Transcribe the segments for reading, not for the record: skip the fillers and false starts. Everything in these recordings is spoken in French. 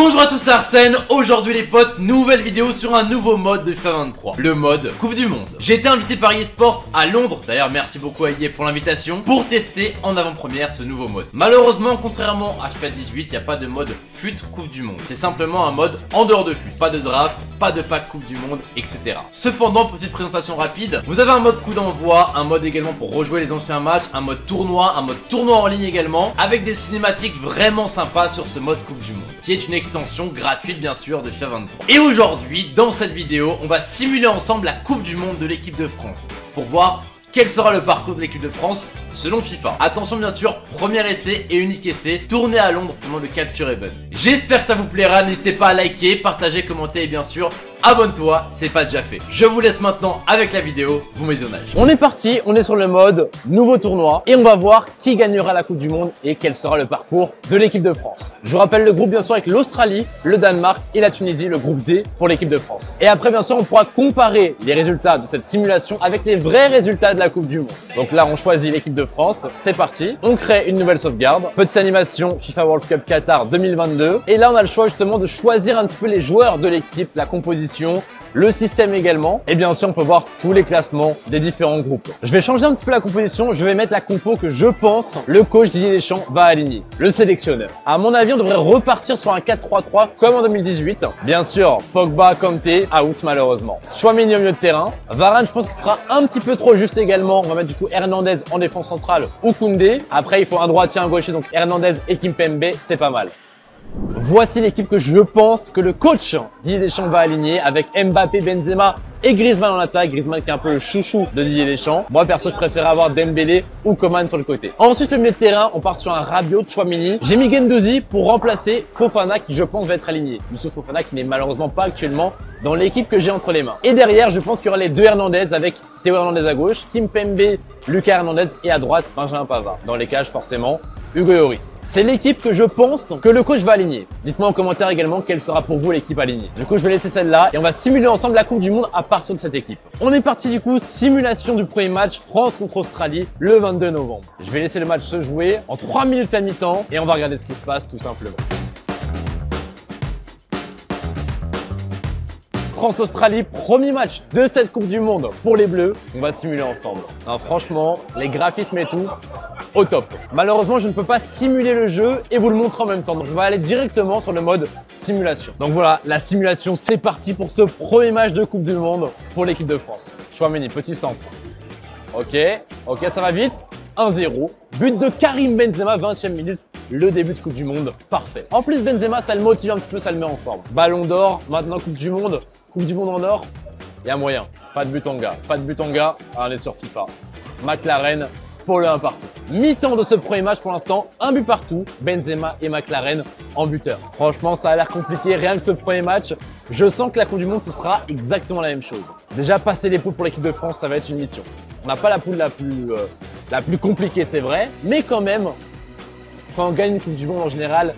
Bonjour à tous, c'est Arsène. Aujourd'hui les potes, nouvelle vidéo sur un nouveau mode de FIFA 23, le mode Coupe du Monde. J'ai été invité par EA Sports à Londres, d'ailleurs merci beaucoup à EA pour l'invitation, pour tester en avant-première ce nouveau mode. Malheureusement, contrairement à FIFA 18, il n'y a pas de mode FUT Coupe du Monde. C'est simplement un mode en dehors de FUT, pas de draft, pas de pack Coupe du Monde, etc. Cependant, petite présentation rapide, vous avez un mode coup d'envoi, un mode également pour rejouer les anciens matchs, un mode tournoi, un mode tournoi en ligne également, avec des cinématiques vraiment sympas sur ce mode Coupe du Monde, qui est une extension gratuite bien sûr de FIFA 23. Et aujourd'hui, dans cette vidéo, on va simuler ensemble la Coupe du Monde de l'équipe de France pour voir quel sera le parcours de l'équipe de France selon FIFA. Attention bien sûr, premier essai et unique essai, tourné à Londres pendant le Capture Event. J'espère que ça vous plaira, n'hésitez pas à liker, partager, commenter et bien sûr, abonne-toi, c'est pas déjà fait. Je vous laisse maintenant avec la vidéo, bon visionnage. On est parti, on est sur le mode nouveau tournoi et on va voir qui gagnera la Coupe du Monde et quel sera le parcours de l'équipe de France. Je vous rappelle le groupe bien sûr avec l'Australie, le Danemark et la Tunisie, le groupe D pour l'équipe de France. Et après bien sûr on pourra comparer les résultats de cette simulation avec les vrais résultats de la Coupe du Monde. Donc là on choisit l'équipe de France, c'est parti. On crée une nouvelle sauvegarde, petite animation FIFA World Cup Qatar 2022. Et là on a le choix justement de choisir un petit peu les joueurs de l'équipe, la composition, le système également, et bien sûr on peut voir tous les classements des différents groupes. Je vais changer un petit peu la composition, je vais mettre la compo que je pense le coach Didier Deschamps va aligner, le sélectionneur. À mon avis on devrait repartir sur un 4-3-3 comme en 2018. Bien sûr Pogba, Koundé, out malheureusement. Chouameni au milieu de terrain, Varane je pense qu'il sera un petit peu trop juste également, on va mettre du coup Hernandez en défense centrale ou Koundé. Après il faut un droitier, un gaucher, donc Hernandez et Kimpembe, c'est pas mal. Voici l'équipe que je pense que le coach Didier Deschamps va aligner avec Mbappé, Benzema et Griezmann en attaque. Griezmann qui est un peu le chouchou de Didier Deschamps. Moi perso je préfère avoir Dembélé ou Coman sur le côté. Ensuite le milieu de terrain, on part sur un Rabiot, Chouameni. J'ai mis Guendouzi pour remplacer Fofana qui je pense va être aligné. Monsieur Fofana qui n'est malheureusement pas actuellement dans l'équipe que j'ai entre les mains. Et derrière je pense qu'il y aura les deux Hernandez avec Théo Hernandez à gauche, Kimpembe, Lucas Hernandez et à droite Benjamin Pavard. Dans les cages forcément Hugo Lloris. C'est l'équipe que je pense que le coach va aligner. Dites-moi en commentaire également quelle sera pour vous l'équipe alignée. Du coup, je vais laisser celle-là et on va simuler ensemble la Coupe du Monde à partir de cette équipe. On est parti du coup, simulation du premier match France contre Australie le 22 novembre. Je vais laisser le match se jouer en 3 minutes à mi-temps et on va regarder ce qui se passe tout simplement. France-Australie, premier match de cette Coupe du Monde pour les Bleus. On va simuler ensemble. Hein, franchement, les graphismes et tout, au top. Malheureusement, je ne peux pas simuler le jeu et vous le montrer en même temps. Donc, on va aller directement sur le mode simulation. Donc voilà, la simulation, c'est parti pour ce premier match de Coupe du Monde pour l'équipe de France. Chouameni, petit centre. Ok, ok, ça va vite. 1-0. But de Karim Benzema, 20e minute. Le début de Coupe du Monde, parfait. En plus, Benzema, ça le motive un petit peu, ça le met en forme. Ballon d'or, maintenant Coupe du Monde en or. Il y a moyen. Pas de but en gars, pas de but en gars. On est sur FIFA. McLaren, pour le 1 partout. Mi-temps de ce premier match pour l'instant, un but partout, Benzema et McLaren en buteur. Franchement, ça a l'air compliqué, rien que ce premier match. Je sens que la Coupe du Monde, ce sera exactement la même chose. Déjà, passer les poules pour l'équipe de France, ça va être une mission. On n'a pas la poule la plus compliquée, c'est vrai, mais quand même, quand on gagne une Coupe du Monde en général,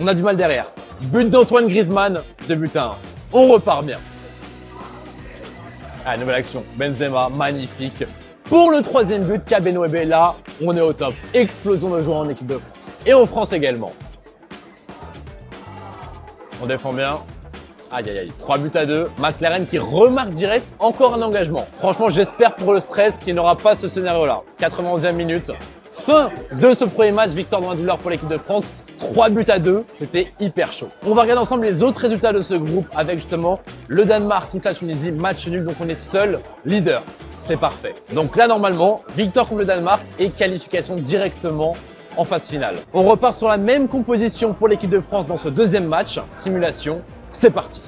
on a du mal derrière. But d'Antoine Griezmann, 2 buts à 1. On repart bien. Ah, nouvelle action, Benzema, magnifique. Pour le 3e but, Kabenwebe, là, on est au top. Explosion de joueurs en équipe de France. Et en France également. On défend bien. Aïe, aïe, aïe. 3 buts à 2. McLaren qui remarque direct. Encore un engagement. Franchement, j'espère pour le stress qu'il n'aura pas ce scénario-là. 91e minute. Fin de ce premier match. Victoire dans la douleur pour l'équipe de France. 3 buts à 2, c'était hyper chaud. On va regarder ensemble les autres résultats de ce groupe avec justement le Danemark contre la Tunisie, match nul, donc on est seul leader. C'est parfait. Donc là, normalement, victoire contre le Danemark et qualification directement en phase finale. On repart sur la même composition pour l'équipe de France dans ce deuxième match. Simulation, c'est parti.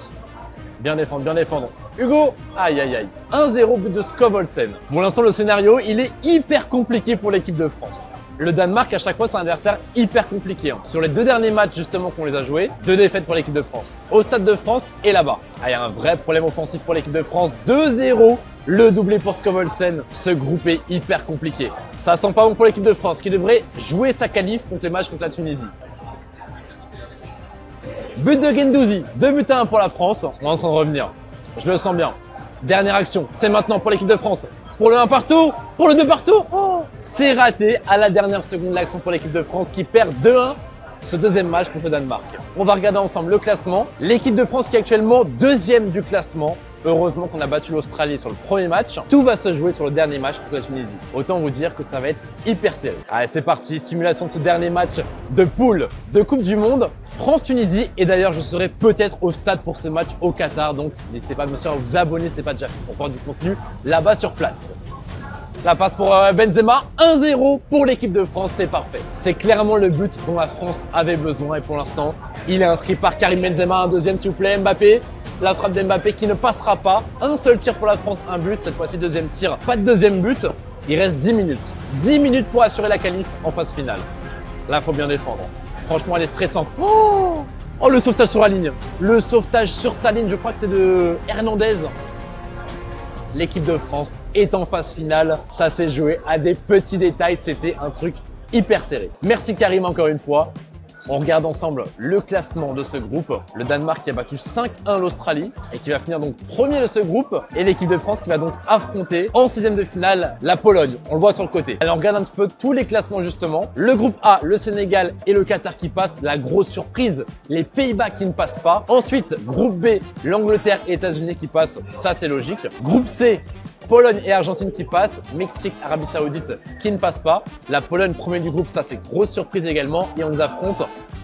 Bien défendre, bien défendre. Hugo, aïe, aïe, aïe. 1-0, but de Skov Olsen. Pour l'instant, le scénario, il est hyper compliqué pour l'équipe de France. Le Danemark, à chaque fois, c'est un adversaire hyper compliqué. Sur les 2 derniers matchs, justement, qu'on les a joués, 2 défaites pour l'équipe de France. Au Stade de France et là-bas. Ah, il y a un vrai problème offensif pour l'équipe de France. 2-0, le doublé pour Skov Olsen. Ce groupe est hyper compliqué. Ça sent pas bon pour l'équipe de France, qui devrait jouer sa qualif contre les matchs contre la Tunisie. But de Guendouzi, 2 buts à 1 pour la France. On est en train de revenir. Je le sens bien. Dernière action, c'est maintenant pour l'équipe de France. Pour le 1 partout, pour le 2 partout. Oh, c'est raté à la dernière seconde l'action pour l'équipe de France qui perd 2-1 ce deuxième match contre le Danemark. On va regarder ensemble le classement. L'équipe de France qui est actuellement deuxième du classement. Heureusement qu'on a battu l'Australie sur le premier match. Tout va se jouer sur le dernier match contre la Tunisie. Autant vous dire que ça va être hyper serré. Allez, c'est parti, simulation de ce dernier match de poule de Coupe du Monde. France-Tunisie, et d'ailleurs je serai peut-être au stade pour ce match au Qatar. Donc n'hésitez pas bien sûr à vous abonner si ce n'est pas déjà fait pour voir du contenu là-bas sur place. La passe pour Benzema, 1-0 pour l'équipe de France, c'est parfait. C'est clairement le but dont la France avait besoin et pour l'instant, il est inscrit par Karim Benzema. Un deuxième s'il vous plaît, Mbappé. La frappe d'Mbappé qui ne passera pas. Un seul tir pour la France, un but. Cette fois-ci, deuxième tir, pas de deuxième but. Il reste 10 minutes. 10 minutes pour assurer la qualif en phase finale. Là, il faut bien défendre. Franchement, elle est stressante. Oh, le sauvetage sur la ligne. Le sauvetage sur sa ligne, je crois que c'est de Hernandez. L'équipe de France est en phase finale. Ça s'est joué à des petits détails. C'était un truc hyper serré. Merci Karim encore une fois. On regarde ensemble le classement de ce groupe. Le Danemark qui a battu 5-1 l'Australie et qui va finir donc premier de ce groupe. Et l'équipe de France qui va donc affronter en 6ème de finale la Pologne. On le voit sur le côté. Alors on regarde un petit peu tous les classements justement. Le groupe A, le Sénégal et le Qatar qui passent. La grosse surprise, les Pays-Bas qui ne passent pas. Ensuite, groupe B, l'Angleterre et les États-Unis qui passent. Ça, c'est logique. Groupe C, Pologne et Argentine qui passent, Mexique, Arabie Saoudite qui ne passe pas. La Pologne, premier du groupe, ça c'est grosse surprise également. Et on les affronte,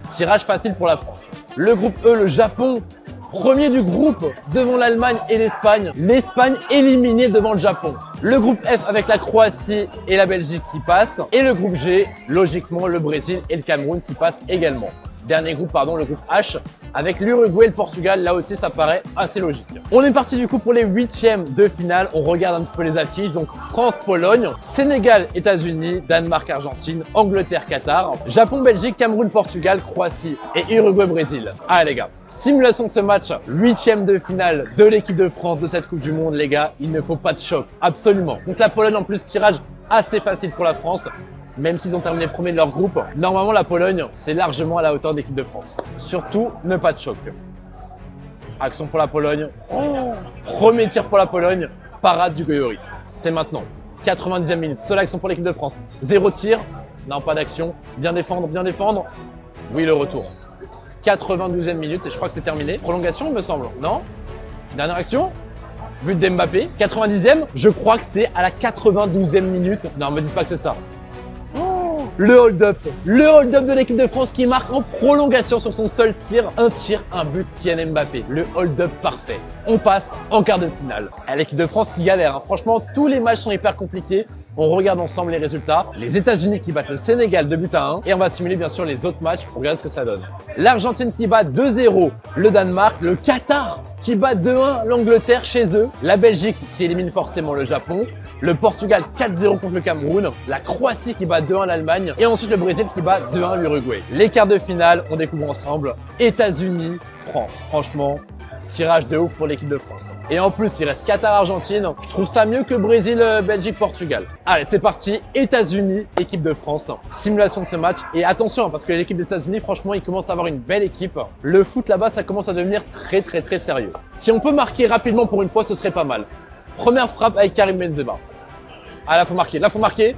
tirage facile pour la France. Le groupe E, le Japon, premier du groupe devant l'Allemagne et l'Espagne. L'Espagne éliminée devant le Japon. Le groupe F avec la Croatie et la Belgique qui passent. Et le groupe G, logiquement, le Brésil et le Cameroun qui passent également. Dernier groupe, pardon, le groupe H, avec l'Uruguay et le Portugal. Là aussi, ça paraît assez logique. On est parti du coup pour les huitièmes de finale. On regarde un petit peu les affiches. Donc France-Pologne, Sénégal-États-Unis, Danemark-Argentine, Angleterre-Qatar, Japon-Belgique, Cameroun-Portugal, Croatie et Uruguay-Brésil. Allez les gars, simulation de ce match, huitième de finale de l'équipe de France de cette Coupe du Monde. Les gars, il ne faut pas de choc, absolument. Donc la Pologne en plus, tirage assez facile pour la France. Même s'ils ont terminé premier de leur groupe, normalement la Pologne, c'est largement à la hauteur de l'équipe de France. Surtout, ne pas de choc. Action pour la Pologne. Premier tir pour la Pologne, parade du Goyoris. C'est maintenant, 90e minute, seule action pour l'équipe de France. Zéro tir, non pas d'action, bien défendre, bien défendre. Oui, le retour. 92e minute et je crois que c'est terminé. Prolongation, il me semble, non? Dernière action? But d'Mbappé, 90e, je crois que c'est à la 92e minute. Non, me dites pas que c'est ça. Le hold-up de l'équipe de France qui marque en prolongation sur son seul tir, un but, Kylian Mbappé, le hold-up parfait. On passe en quart de finale. L'équipe de France qui galère, hein. Franchement, tous les matchs sont hyper compliqués. On regarde ensemble les résultats. Les États-Unis qui battent le Sénégal 2 buts à 1. Et on va simuler bien sûr les autres matchs pour regarder ce que ça donne. L'Argentine qui bat 2-0 le Danemark. Le Qatar qui bat 2-1 l'Angleterre chez eux. La Belgique qui élimine forcément le Japon. Le Portugal 4-0 contre le Cameroun. La Croatie qui bat 2-1 l'Allemagne. Et ensuite le Brésil qui bat 2-1 l'Uruguay. Les quarts de finale, on découvre ensemble États-Unis, France. Franchement, tirage de ouf pour l'équipe de France. Et en plus, il reste Qatar-Argentine. Je trouve ça mieux que Brésil-Belgique-Portugal. Allez, c'est parti. États-Unis, équipe de France. Simulation de ce match. Et attention, parce que l'équipe des États-Unis, franchement, ils commencent à avoir une belle équipe. Le foot là-bas, ça commence à devenir très sérieux. Si on peut marquer rapidement pour une fois, ce serait pas mal. Première frappe avec Karim Benzema. Ah, là, faut marquer. Là, faut marquer.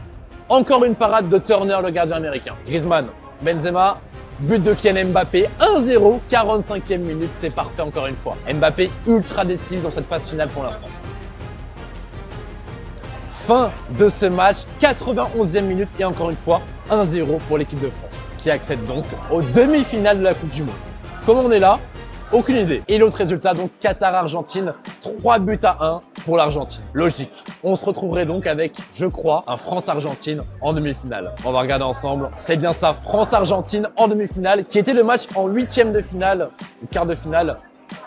Encore une parade de Turner, le gardien américain. Griezmann, Benzema. But de Kylian Mbappé, 1-0, 45e minute, c'est parfait encore une fois. Mbappé ultra décisif dans cette phase finale pour l'instant. Fin de ce match, 91e minute et encore une fois, 1-0 pour l'équipe de France. Qui accède donc aux demi-finales de la Coupe du Monde. Comment on est là? Aucune idée. Et l'autre résultat, donc Qatar-Argentine, 3 buts à 1 pour l'Argentine. Logique. On se retrouverait donc avec, je crois, un France-Argentine en demi-finale. On va regarder ensemble. C'est bien ça, France-Argentine en demi-finale, qui était le match en 8e de finale, ou quart de finale,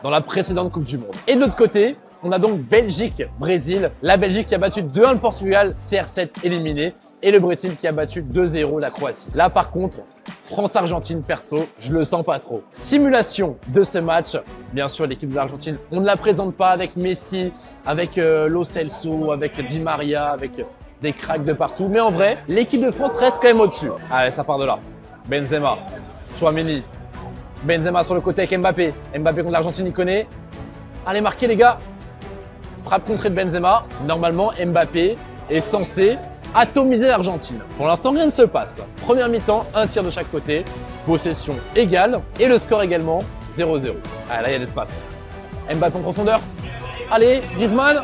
dans la précédente Coupe du Monde. Et de l'autre côté, on a donc Belgique-Brésil. La Belgique qui a battu 2-1 le Portugal, CR7 éliminé. Et le Brésil qui a battu 2-0 la Croatie. Là par contre, France-Argentine perso, je le sens pas trop. Simulation de ce match. Bien sûr, l'équipe de l'Argentine, on ne la présente pas avec Messi, avec Lo Celso, avec Di Maria, avec des cracks de partout. Mais en vrai, l'équipe de France reste quand même au-dessus. Allez, ça part de là. Benzema, Chouameni. Benzema sur le côté avec Mbappé. Mbappé contre l'Argentine, il connaît. Allez, marquez les gars. Frappe contrée de Benzema. Normalement, Mbappé est censé atomiser l'Argentine. Pour l'instant, rien ne se passe. Première mi-temps, un tir de chaque côté. possession égale et le score également 0-0. Ah là, il y a l'espace. Mbappé en profondeur. Allez, Griezmann.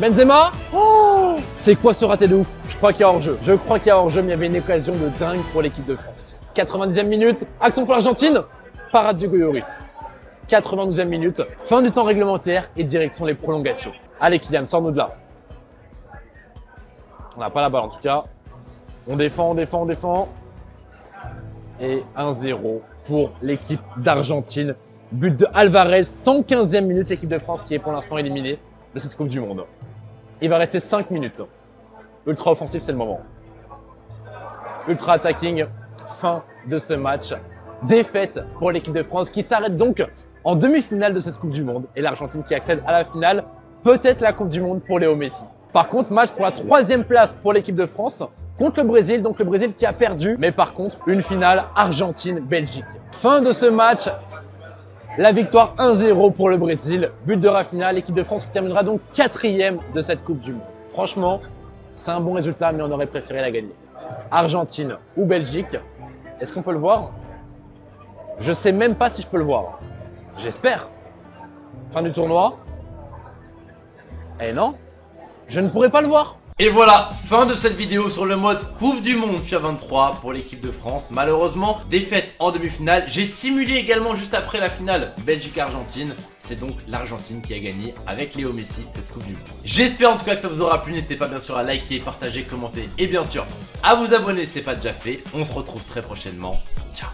Benzema. Oh, c'est quoi ce raté de ouf? Je crois qu'il y a hors-jeu. Je crois qu'il y a hors-jeu, mais il y avait une occasion de dingue pour l'équipe de France. 90e minute, action pour l'Argentine, parade du Goyoris. 92e minute, fin du temps réglementaire et direction les prolongations. Allez Kylian, sors-nous de là. On n'a pas la balle en tout cas. On défend, on défend, on défend. Et 1-0 pour l'équipe d'Argentine. But de Alvarez, 115e minute, l'équipe de France qui est pour l'instant éliminée de cette Coupe du Monde. Il va rester 5 minutes. Ultra offensif, c'est le moment. Ultra attacking, fin de ce match. Défaite pour l'équipe de France qui s'arrête donc en demi-finale de cette Coupe du Monde. Et l'Argentine qui accède à la finale, peut-être la Coupe du Monde pour Léo Messi. Par contre, match pour la 3e place pour l'équipe de France contre le Brésil. Donc le Brésil qui a perdu, mais par contre, une finale Argentine-Belgique. Fin de ce match. La victoire 1-0 pour le Brésil, but de Rafinha, l'équipe de France qui terminera donc 4e de cette Coupe du Monde. Franchement, c'est un bon résultat, mais on aurait préféré la gagner. Argentine ou Belgique, est-ce qu'on peut le voir? Je sais même pas si je peux le voir. J'espère. Fin du tournoi. Eh non, je ne pourrai pas le voir. Et voilà, fin de cette vidéo sur le mode Coupe du Monde FIFA 23 pour l'équipe de France. Malheureusement, défaite en demi-finale. J'ai simulé également juste après la finale Belgique-Argentine. C'est donc l'Argentine qui a gagné avec Léo Messi cette Coupe du Monde. J'espère en tout cas que ça vous aura plu. N'hésitez pas bien sûr à liker, partager, commenter et bien sûr à vous abonner si ce n'est pas déjà fait. On se retrouve très prochainement. Ciao!